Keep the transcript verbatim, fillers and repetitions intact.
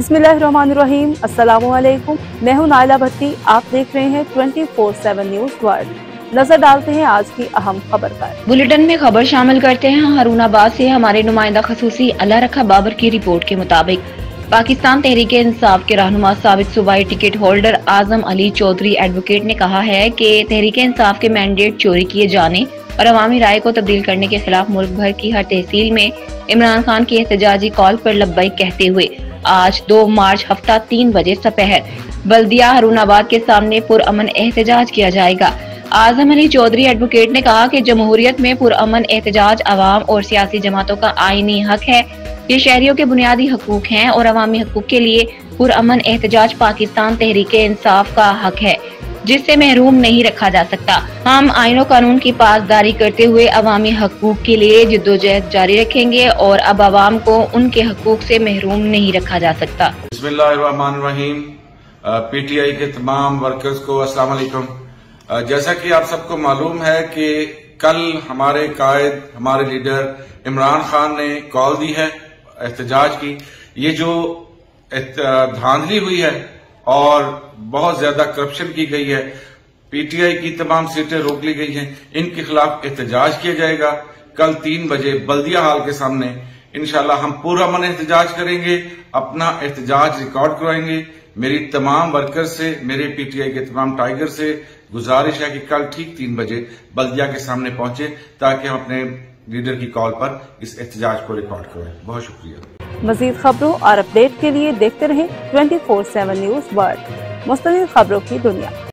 बिस्मिल्लाहिर्रहमानिर्रहीम, अस्सलामुअलैकुम। मैं हूँ नायला बत्ती, आप देख रहे हैं twenty four seven news world. नजर डालते हैं आज की अहम खबर पर। बुलेटिन में खबर शामिल करते हैं हारून आबाद से। हमारे नुमाइंदा खसूसी अल्लाह रखा बाबर की रिपोर्ट के मुताबिक पाकिस्तान तहरीक इंसाफ के रहनुमा साबित सूबाई ticket holder Azam Ali Chaudhry advocate ने कहा है कि तहरीक इंसाफ के मैंडेट चोरी किए जाने और अवामी राय को तब्दील करने के खिलाफ मुल्क भर की हर तहसील में इमरान खान की एहतजाजी कॉल पर लब्बैक कहते हुए आज दो मार्च हफ्ता तीन बजे सपहर बल्दिया हारून आबाद के सामने पुरअमन एहतजाज किया जाएगा। आजम अली चौधरी एडवोकेट ने कहा कि जमहूरियत में पुरअमन एहतजाज अवाम और सियासी जमातों का आईनी हक है। ये शहरियों के बुनियादी हकूक हैं और अवामी हकूक के लिए पुरअमन एहतजाज पाकिस्तान तहरीक इंसाफ का हक है, जिससे महरूम नहीं रखा जा सकता। हम आइनों कानून की पासदारी करते हुए अवामी हकूक के लिए जिद्दोजहद जारी रखेंगे और अब आवाम को उनके हकूक से महरूम नहीं रखा जा सकता। बिस्मिल्लाहिर्रहमानिर्रहीम। पी टी आई के तमाम वर्कर्स को अस्सलाम वालेकुम। जैसा कि आप सबको मालूम है कि कल हमारे कायद, हमारे लीडर इमरान खान ने कॉल दी है एहतजाज की। ये जो धांधली हुई है और बहुत ज्यादा करप्शन की गई है, पीटीआई की तमाम सीटें रोक ली गई हैं, इनके खिलाफ एहतजाज किया जाएगा। कल तीन बजे बल्दिया हाल के सामने इंशाल्लाह हम पूरा मन एहतजाज करेंगे, अपना एहतजाज रिकॉर्ड करवाएंगे। मेरी तमाम वर्कर से, मेरे पीटीआई के तमाम टाइगर से गुजारिश है कि कल ठीक तीन बजे बल्दिया के सामने पहुंचे ताकि हम अपने लीडर की कॉल पर इस एहतजाज को रिकॉर्ड करवाएं। बहुत शुक्रिया। मजीद खबरों और अपडेट के लिए देखते रहें twenty four seven news world, मुस्तनिद खबरों की दुनिया।